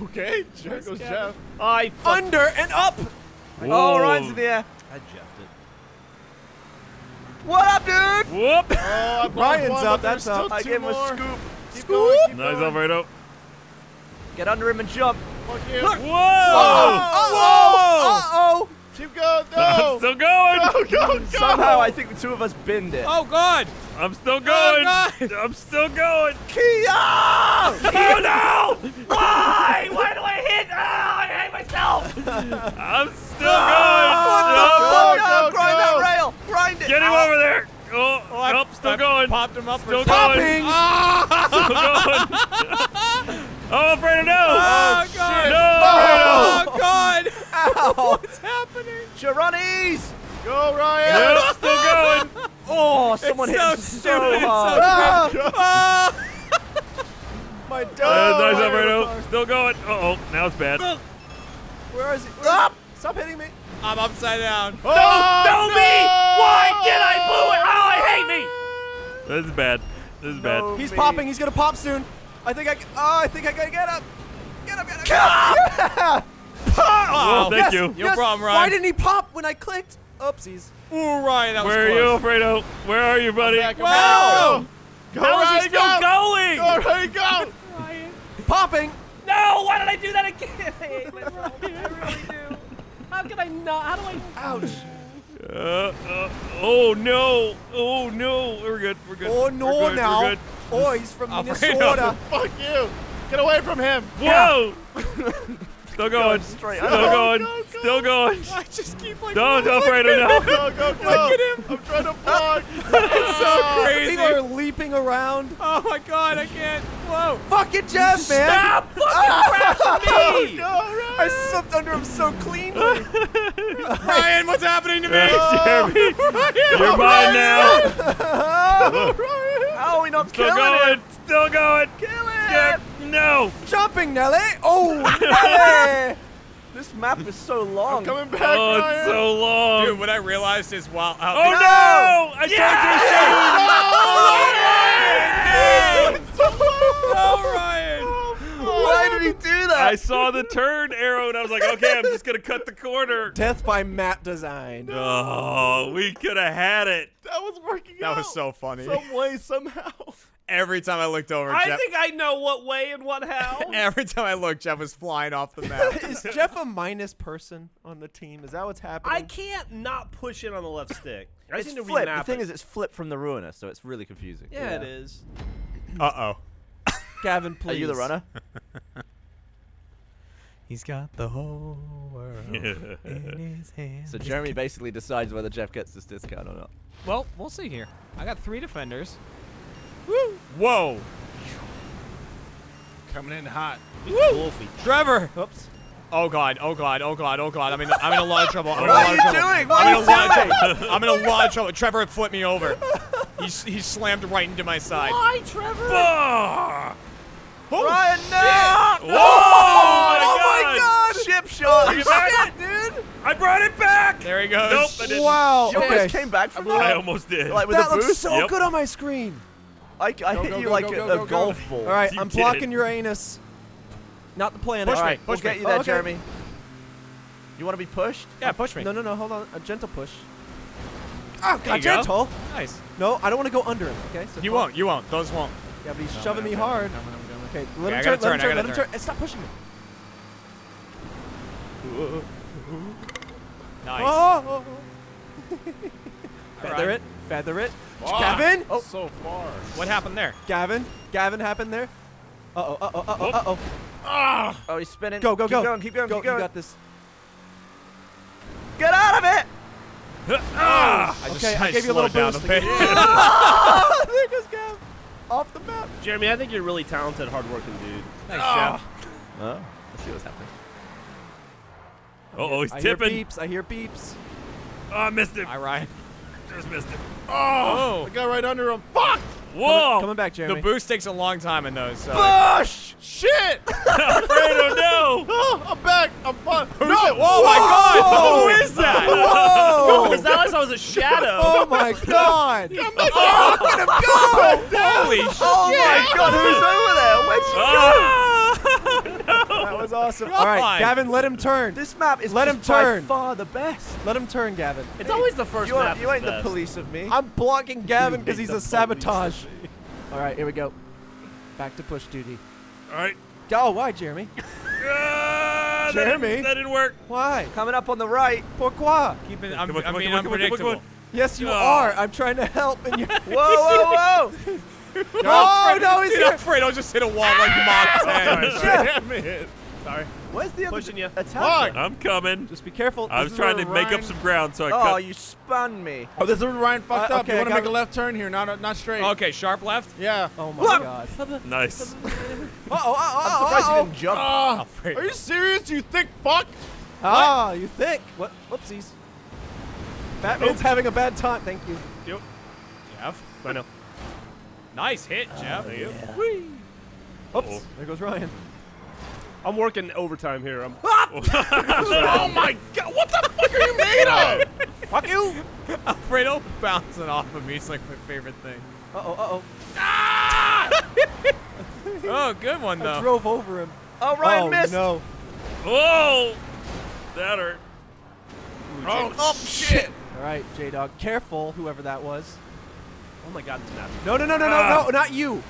Okay, there goes Jeff. I fucked. Under and up. Whoa. Oh, Ryan's in the air. I Jeffed it. What up, dude? Whoop. Oh, Ryan's one, up. That's up. I gave him a scoop. Keep scoop. Going, keep nice, going. Alfredo. Get under him and jump. Fuck you. Look. Whoa. Oh. Uh-oh. Uh-oh. Keep going. No. I'm still going. Go, go, go. Somehow, I think the two of us binned it. Oh, God. I'm still going. Oh, God. I'm still going. Kia! Oh, no. Why? Why do I hit? Oh, I hate myself. I'm still oh, going. What the fuck? Grind go. that rail. Grind it. Get him Ow. over there. Oh, oh I, nope, still I going. Popped him up. Still going. Oh. Still going. Oh, Alfredo, no. Oh, God. No, oh, God. Ow. What's happening? Gironi's. Go, Ryan. Yep, still going. Oh, someone hit so, so hard. So ah. My dog. Uh, nice, Alfredo. Still going. Uh-oh, now it's bad. Look. Where is he? Where Stop. Is he? Stop hitting me. I'm upside down. Oh, no, no, no, me. Why did I blow it? Oh, I hate me. This is bad. This is no bad. He's me. popping. He's going to pop soon. I think I, oh, I think I gotta get up. Get up, get up, get up. Yeah. Oh, oh, thank yes, you. No yes. problem, Ryan. Why didn't he pop when I clicked? Oopsies. Ooh, Ryan, that Where was close. Where are you, Alfredo? Where are you, buddy? Wow. Well. Go, go, Ryan, still go. going? Go, Ryan, go. Ryan. Popping. No, why did I do that again? I hate myself. I really do. How can I not? How do I? Ouch. Uh, uh, oh, no. Oh, no. We're good. We're good. Oh, no, we're good. now. We're good. Oh, he's from Alfredo. Minnesota. Fuck you. Get away from him. Whoa. Yeah. Still going. Go straight. Still oh, going. Go, go. Still going. I just keep like. Don't, Alfredo, no. Go, go, go. Look at him. I'm trying to block. It's so crazy. People are leaping around. Oh, my God. I can't. Whoa. Fucking Jeff, man. Stop fucking crashing me. Oh, no, Ryan. I slipped under him so cleanly. Ryan, what's happening to me? Uh, Jeremy. Ryan, you're mine now. Ryan. Oh, and I'm still going. It. Still going. Kill it. Yep. No. Jumping, Nelly. Oh, Nelly. This map is so long. I'm coming back. Oh, Ryan. It's so long. Dude, what I realized is while out. Oh, no. no. I yeah. can't do shit. No, oh, Ryan. Oh, Ryan. Why did he do that? I saw the turn arrow, and I was like, okay, I'm just going to cut the corner. Death by map design. No. Oh, we could have had it. That was working that out. That was so funny. Some way, somehow. Every time I looked over, I Jeff... think I know what way and what how. Every time I looked, Jeff was flying off the map. Is Jeff a minus person on the team? Is that what's happening? I can't not push in on the left stick. I it's seem to flip. The thing is, it's flipped from the ruiner, so it's really confusing. Yeah, yeah. it is. Uh-oh. Gavin, please. Are you the runner? He's got the whole world yeah. in his hands. So Jeremy basically decides whether Jeff gets this discount or not. Well, we'll see here. I got three defenders. Woo! Whoa! Coming in hot. Woo! Wolfie. Trevor! Oops. Oh God! Oh God! Oh God! Oh God! I'm in I'm in a lot of trouble. I'm in a lot of trouble. I'm in a lot of trouble. I'm in a lot of trouble. Trevor flipped me over. He he slammed right into my side. Why, Trevor? Oh, Ryan, no! Shit. No! Whoa! Oh my God! Ship shot! Shit, dude! I brought it back! There he goes. Nope, I didn't. Wow. You okay. almost came back from that? I almost did. Like, with that a looks so yep. good on my screen. I, I go, hit go, you go, like go, a, go, a golf go. ball. All right, you I'm blocking it. your anus. Not the planet. Push All right, me, push we'll me. get you there, oh, okay. Jeremy. You want to be pushed? Yeah, uh, push me. No, no, no. Hold on. A gentle push. Oh, there you gentle. Go. Nice. No, I don't want to go under him. Okay. So you pull. won't. You won't. Those won't. Yeah, but he's no, shoving me hard. Okay, let him turn. Let him turn. Let him turn. Stop pushing me. Nice. Oh. Feather right. it. Feather it. Far. Gavin? Oh. So far. What happened there? Gavin? Gavin happened there? Uh-oh, uh-oh, uh-oh, uh-oh. Oh. oh, he's spinning. Go, go, keep go. Keep going, keep going, go, keep going. You got this. Get out of it! Ah. I just, okay, I, I gave you a little boost. There goes Gavin. Off the map. Jeremy, I think you're a really talented, hardworking dude. Thanks, Jeff. Oh. Uh, let's see what's happening. Uh-oh, he's I tipping. I hear beeps. I hear beeps. Oh, I missed it. All right. Just missed it. Oh, oh! I got right under him. Fuck! Whoa! Coming, coming back, Jeremy. The boost takes a long time in those. So Bush! Like. Shit! Alfredo, no! Oh, I'm back. I'm fine. Who's no! It? Whoa, whoa! My God! Who is that? Whoa! Whoa. Is that like I was a shadow? Oh my God! Come back! Oh. Look at him go! Holy shit! Oh my God! Who's over there? Where'd you oh. go? No. That was awesome. God. All right, Gavin, let him turn. This map is let him turn. by far the best. Let him turn, Gavin. It's hey, always the first you map. Are, you ain't the, the police of me. I'm blocking Gavin because he's a sabotage. All right, here we go. Back to push duty. All right. Oh, why, Jeremy? uh, Jeremy? That didn't, that didn't work. Why? Coming up on the right. Pourquoi? Keep it, I'm, come on, come I mean, come unpredictable. Come on, come on. Yes, you oh. are. I'm trying to help. And you're whoa, whoa, whoa. No, oh, no, he's dude, here. Alfredo just hit a wall ah! like Mach ten. Damn it. Sorry. Where's the other Pushing you. attack? I'm coming. Just be careful. I was trying to Ryan... make up some ground, so I oh, cut. Oh, you spun me. Oh, this is where Ryan fucked uh, okay, up. You want to make it. a left turn here, not, uh, not straight. Okay, sharp left? Yeah. Oh, my left. God. Nice. uh-oh, uh-oh, uh-oh. I'm surprised uh-oh. you didn't jump. Uh, are you serious, you thick fuck? Oh, what? you thick. What? Whoopsies. Batman's Oops. having a bad time. Thank you. Yep. Jeff, I know. Nice hit, Jeff. Uh, yeah. Oops. Uh-oh. There goes Ryan. I'm working overtime here. I'm ah! Oh my God! What the fuck are you made of? Fuck you! Alfredo bouncing off of me is like my favorite thing. Uh oh. Uh oh. Ah! Oh, good one though. I drove over him. Oh, Ryan oh, missed. No. Oh, that hurt. Ooh, oh, oh shit! All right, J Dog, careful, whoever that was. Oh my God, this map. No, no, no, no, no, uh, no, not you.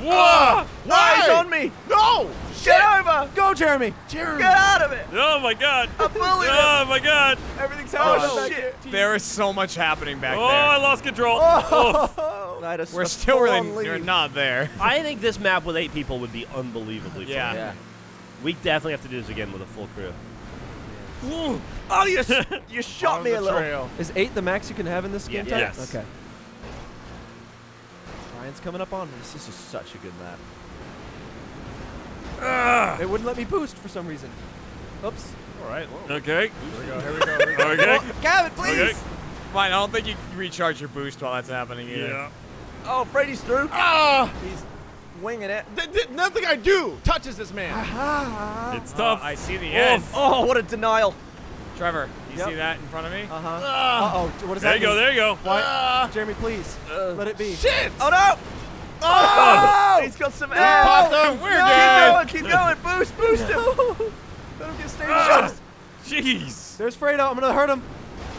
Whoa! Why? He's on me. No! Shit. Get over! Go, Jeremy. Jeremy. Get out of it. Oh my God. I bullied him. Oh my God. Everything's happening oh, back shit. There. There is so much happening back oh, there. Oh, I lost control. Oh. Oh. We're still really you're not there. I think this map with eight people would be unbelievably fun. Yeah. yeah. We definitely have to do this again with a full crew. Ooh. Oh, you, you shot me a little. Trail. Is eight the max you can have in this yeah. game type? Yes. Okay. Ryan's coming up on me. This is just such a good map. Uh, they wouldn't let me boost for some reason. Oops. All right. Whoa. Okay. Here we go. Here we go. Here we go. Okay. Oh, Gavin, please. Okay. Fine. I don't think you can recharge your boost while that's happening either. Yeah. Oh, Brady's through. Ah. Uh, He's winging it. Th th nothing I do touches this man. Uh-huh. It's tough. Uh, I see the end. Oh, what a denial. Trevor, you yep. see that in front of me? Uh huh. Uh, uh oh, what is that? There you go. There you go. Uh, Jeremy, please uh, let it be. Shit! Oh no! Oh! oh. He's got some no. air. Popped up. We're no. good. Keep going. Keep going. Boost, boost him. Let him get stage shots. Uh, Jeez. There's Fredo. I'm gonna hurt him.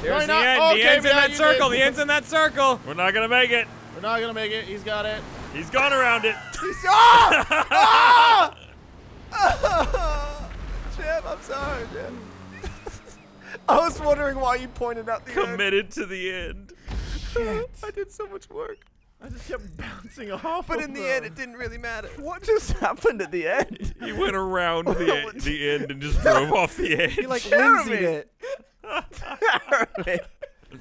There's the end. Oh, the okay, end's in that circle. Did. The end's in that circle. We're not gonna make it. We're not gonna make it. He's got it. He's gone around it. He's oh! oh! oh! Jim, I'm sorry, Jim. I was wondering why you pointed out the Committed end. to the end. Shit. I did so much work. I just kept bouncing off But of in the them. end, it didn't really matter. What just happened at the end? He went around the, e the end and just drove off the edge. He like Lindsay'd it. Jeremy.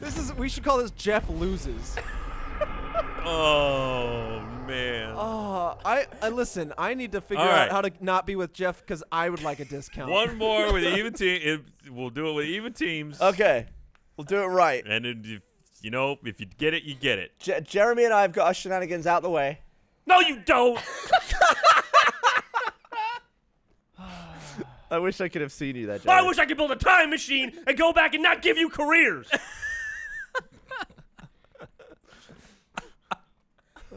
This is, we should call this Jeff Loses. Oh, man. Oh, I, I listen, I need to figure right. out how to not be with Jeff because I would like a discount. One more with even team. We'll do it with even teams. Okay. We'll do it right. And, if, you know, if you get it, you get it. Je Jeremy and I have got our shenanigans out the way. No, you don't. I wish I could have seen you that day. I wish I could build a time machine and go back and not give you careers.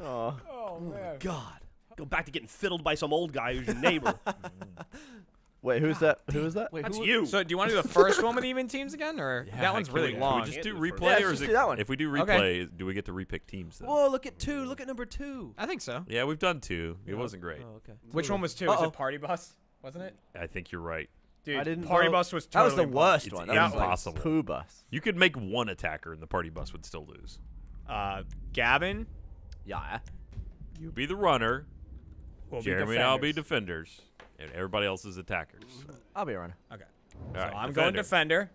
oh. Oh, oh, man. God. Go back to getting fiddled by some old guy who's your neighbor. Wait, who's God, that? Who is that? Wait, That's who, you. So, do you want to do the first one with even teams again, or yeah, that one's really we, long? Can we just do replay, yeah, or is it, that one. If we do replay, okay. do we get to repick teams? Then? Whoa, look at two. Look at number two. I think so. Yeah, we've done two. It yeah. wasn't great. Oh, okay. Which one was two? Uh-oh. Was it Party Bus? Wasn't it? I think you're right. Dude, I didn't Party know. Bus was totally that was the worst one. That was impossible. Like Pooh Bus. You could make one attacker, and the Party Bus would still lose. Uh, Gavin. Yeah. You be the runner. We'll Jeremy and I'll be defenders. And everybody else is attackers. I'll be a runner. Okay. All so right, I'm defender. going defender.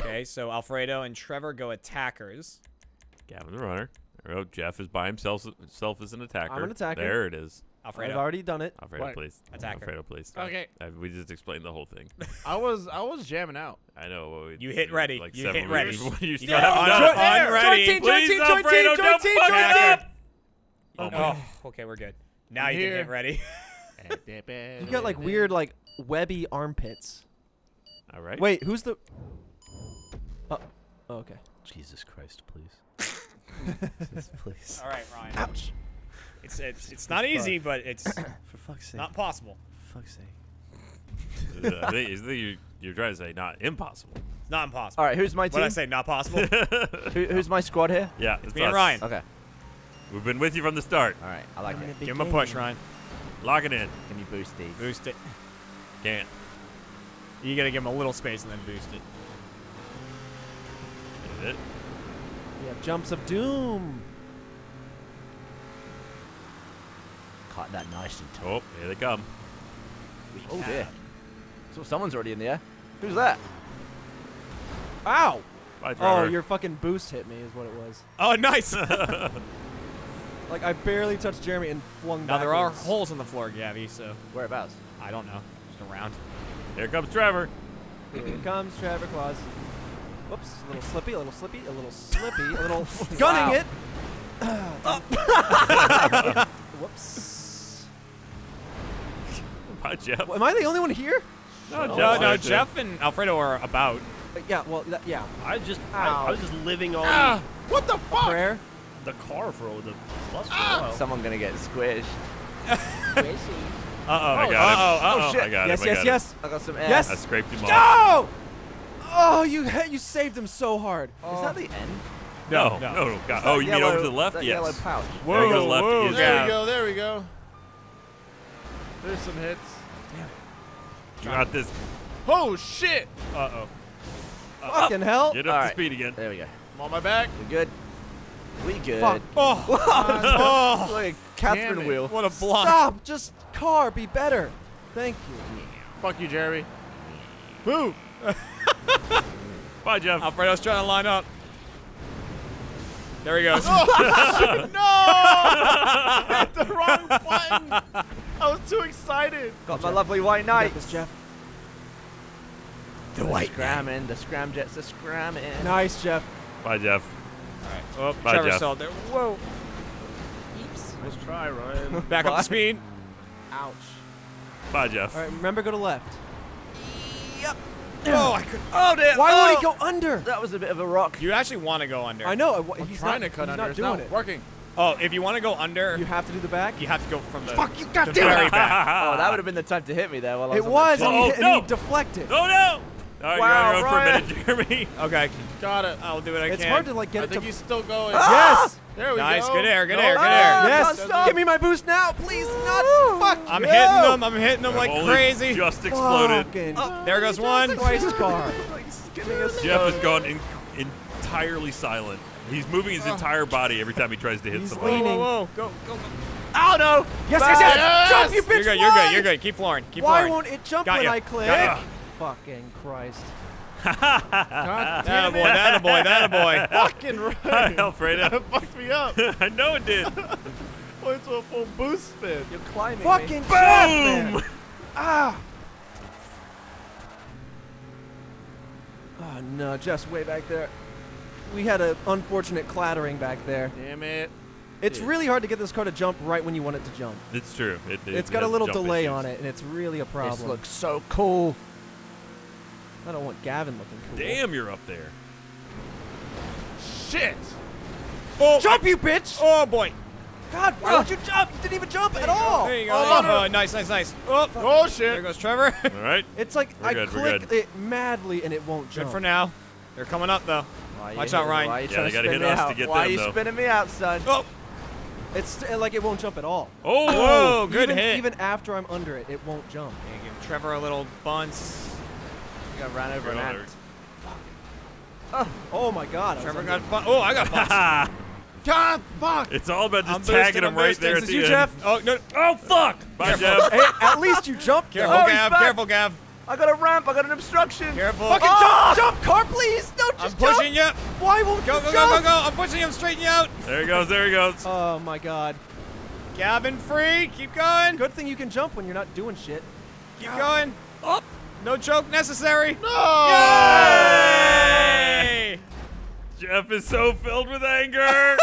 Okay, so Alfredo and Trevor go attackers. Gavin the runner. Oh, Geoff is by himself himself as an attacker. I'm an attacker. There it is. Alfredo. I've already done it. Alfredo, what? please. Attacker. Alfredo, please. Okay. I, we just explained the whole thing. I was I was jamming out. I know. We, you hit ready. Like you hit ready. you still yeah. haven't done it. On ready. Join team, please, join Alfredo, team, join team, join team, join team. Oh, oh, okay, we're good. Now you can get ready. You got like weird, like webby armpits. All right. Wait, who's the? Oh, oh okay. Jesus Christ, please. Jesus, please. All right, Ryan. Ouch. It's it's it's not easy, but it's for fuck's sake. Not possible. For fuck's sake. I think you you're trying to say not impossible. It's not impossible. All right, who's my team? What I say, not possible. Who, who's my squad here? Yeah, it's me and Ryan. Okay. We've been with you from the start. All right, I like I'm it. Give him a push, Ryan. Lock it in. Can you boost these? Boost it. Can't. You gotta give him a little space and then boost it. Is it? We have jumps of doom. Caught that nice and tight. Oh, here they come. Oh dear. So someone's already in the air. Who's that? Ow! Bye, oh, your fucking boost hit me is what it was. Oh, nice. Like, I barely touched Jeremy and flung back. Now, there are holes in the floor, Gabby, so. Whereabouts? I don't know. Just around. Here comes Trevor. Here comes Trevor Claus. Whoops. A little slippy, a little slippy, a little slippy, a little. Gunning it! Oh. Whoops. Bye, Geoff. Am I the only one here? No, no, no, no Geoff and Alfredo are about. But yeah, well, that, yeah. I just. I, I was just living on. Ah, what the fuck? Prayer. The car for the bus. Ah. Someone gonna get squished. Squishy. Uh oh, I got it. Uh oh, uh oh, shit. I got yes, him. yes, I got yes. Him. I got some ass. Yes. I scraped him off. No! Oh, you you saved him so hard. Oh. Is that the end? No, no, no. no God. Oh, you yellow, mean over to the left? That yes. Yellow pouch. Whoa, there, whoa, left whoa. there we out. go. There we go. There's some hits. Damn it. You got this. Oh shit. Uh oh. Uh, Fucking hell. Get up All to right. speed again. There we go. I'm on my back. You're good. We good. Fuck. Oh. oh. Like a Catherine wheel. What a block. Stop. Just car. Be better. Thank you. Fuck you, Jeremy. Woo. Bye, Geoff. Alfredo's trying to line up. There he goes. Oh, no! I hit the wrong button. I was too excited. Got my lovely white knight. This Geoff. The white scramming. The scramjets are scramming. Nice, Geoff. Bye, Geoff. All right. Oh, Trevor saw there. Whoa. Oops. Nice try, Ryan. Back up to speed. Ouch. Bye, Geoff. All right, remember, go to left. Yep. Oh, I could. Oh, damn. Why oh. won't he go under? That was a bit of a rock. You actually want to go under. I know. Well, he's trying not, to cut he's under. Not it's doing not it. Working. Oh, if you want to go under, you have to do the back. You have to go from the. Fuck you, goddamn it! Back. Oh, that would have been the time to hit me there. While I was it was, and, oh, he hit, no. and he deflected. Oh no! All right, wow, you're on your own for a minute, Jeremy. Okay, got it. I'll do what I it's can. It's hard to like get I it. I think he's still going. Ah! Yes. There we nice. go. Nice. Good air. Good no. air. Good ah, air. Yes. Stop. Give me my boost now, please. Not. Fuck. I'm no. hitting them. I'm hitting them like crazy. Just exploded. Oh, there goes one. Twice car. Geoff has gone in, entirely silent. He's moving his entire body every time he tries to hit he's somebody. Leaning. Whoa, whoa, go, go, go. Oh no! Yes, yes, yes. yes. Jump, you bitch. You're good. You're good. You're good. Keep flooring. Keep flooring. Why won't it jump when I click? Fucking Christ. God damn it. That boy, that a boy. Fucking right. Hi, Alfredo. That fucked me up. I know it did. Went to a full boost spin. You're climbing. Fucking me. Boom! Boom. Ah. Oh, no. Just way back there. We had an unfortunate clattering back there. Damn it. It's yeah. really hard to get this car to jump right when you want it to jump. It's true. It, it, it's got it a little delay issues. on it, and it's really a problem. This looks so cool. I don't want Gavin looking cool. Damn, you're up there. Shit! Oh. Jump, you bitch! Oh, boy. God, why oh. would you jump? You didn't even jump at all. There you go. Oh, no, no. Oh, nice, nice, nice. Oh, oh shit. There goes Trevor. All right. It's like we're I good, click it madly, and it won't jump. Good for now. They're coming up, though. Watch out, Ryan. Why yeah, they got to hit us out? to get Why them, though. Why are you spinning me out, son? Oh. It's like it won't jump at all. Oh, whoa, good even, hit. Even after I'm under it, it won't jump. Yeah, give Trevor a little bounce. You got run over and Fuck. Oh. oh, my God. Trevor got bunched. Oh, I got bunched. God, fuck! It's all about just I'm tagging boosting, him I'm right boosting. there at Is the you, end. Geoff? Oh, no. Oh, fuck! Bye, Geoff. Hey, at least you jumped. Careful, oh, Gav. Careful, Gav. I got a ramp. I got an obstruction. Careful. Fucking oh! jump! Jump, car, please! No, just I'm jump! I'm pushing you. Why won't go, you go, jump? Go, go, go, go! I'm pushing him. Straighten you out. There he goes. There he goes. Oh, my God. Gavin Free. Keep going. Good thing you can jump when you're not doing shit. Keep God. going. Up. No choke necessary. No! Yay! Geoff is so filled with anger.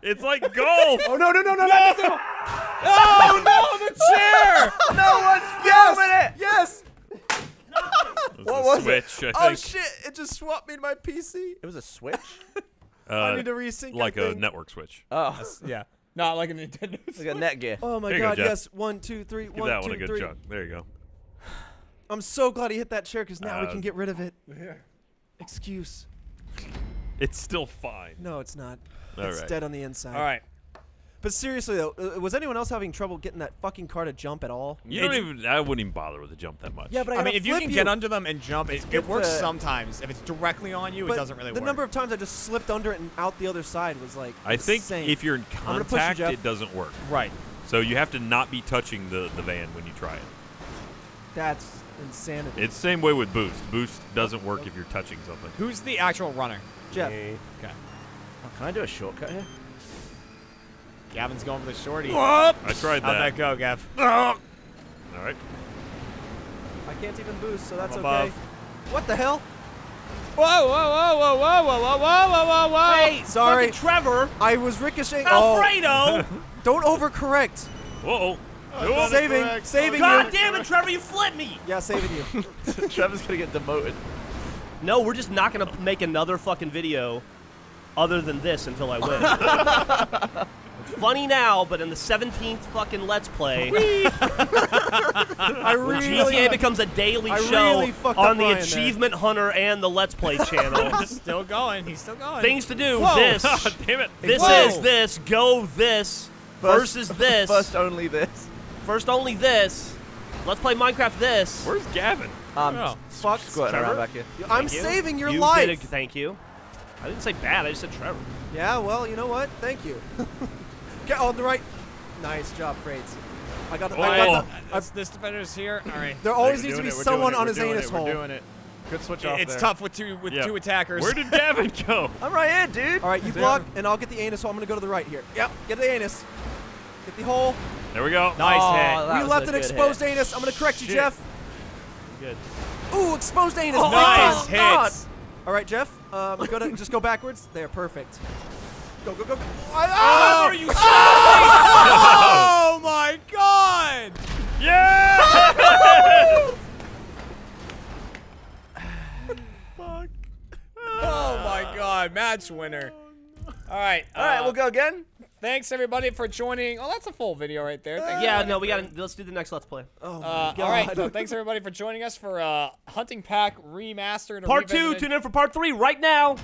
It's like golf. Oh, no, no, no, no, no. no, no, no. Oh, no, the chair. No one's filming it. Yes. It was what was switch, it? I think. Oh, shit. It just swapped me to my P C. It was a switch? Uh, I need to resync. Like a network switch. Oh, That's, yeah. Not like a Nintendo Switch. Like a Netgear. Oh, my God. Go, yes. One, two, three. Give one, that two, one a good chunk. There you go. I'm so glad he hit that chair because now uh, we can get rid of it. Yeah. Excuse. It's still fine. No, it's not. All it's right. dead on the inside. All right. But seriously, though, uh, was anyone else having trouble getting that fucking car to jump at all? You it's, don't even. I wouldn't even bother with the jump that much. Yeah, but I, I mean, if you can you. get under them and jump, it, it works the, sometimes. If it's directly on you, it doesn't really the work. The number of times I just slipped under it and out the other side was like I insane. think if you're in contact, you, it doesn't work. Right. So you have to not be touching the, the van when you try it. That's insanity. It's the same way with Boost. Boost doesn't work okay. if you're touching something. Who's the actual runner? Geoff. Okay. Oh, can I do a shortcut here? Gavin's going for the shorty. Whoop! I tried that. How'd that go, Gav? All right. I can't even boost, so that's okay. What the hell? Whoa, whoa, whoa, whoa, whoa, whoa, whoa, whoa, whoa, whoa. Wait, sorry. Trevor. I was ricocheting. Alfredo. Oh. Don't overcorrect. Whoa. Oh, saving, correct. saving God you. God damn it, Trevor, you flipped me. Yeah, saving you. Trevor's going to get demoted. No, we're just not going to make another fucking video other than this until I win. It's funny now, but in the seventeenth fucking Let's Play, I really, G T A becomes a daily I show really on the Ryan Achievement there. Hunter and the Let's Play channel. Still going. He's still going. Things to do. Whoa. This. Oh, damn it. This Whoa. is this. Go this. First, versus this. First only this. First only this. Let's play Minecraft this. Where's Gavin? Um, oh. Fuck. Trevor? Back here. I'm you. saving your you life. Did a, thank you. I didn't say bad. I just said Trevor. Yeah, well, you know what? Thank you. Get on the right. Nice job, Frades. I got the. Oh, I got the I, this defender's here. All right. There always needs to be it, someone it, on his anus it, hole. We're doing it. Good switch off. It's there. tough with two with yep. two attackers. Where did Gavin go? I'm right in, dude. All right, you block, and I'll get the anus hole. I'm gonna go to the right here. Yep. Get the anus. Get the hole. There we go. Nice oh, hit. We left an exposed hit. anus. I'm gonna correct Shit. you, Geoff. Good. Ooh, exposed anus. Oh, nice hit. All right, Geoff. Um, go to just go backwards. There, perfect. Go, go, go, go. Oh, oh, you oh, oh my God! Yeah! Fuck. Oh my God, match winner. All right, all right, uh, we'll go again. Thanks everybody for joining. Oh, that's a full video right there. Thanks yeah, no, we gotta let's do the next Let's Play. Oh, uh, all right. So thanks everybody for joining us for uh, Hunting Pack Remastered. Part two. Tune in for part three right now.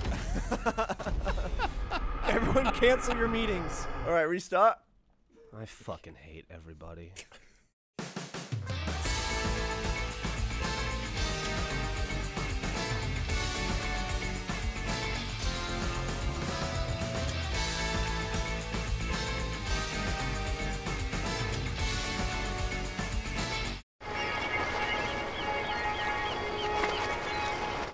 Everyone cancel your meetings. All right, restart. I fucking hate everybody.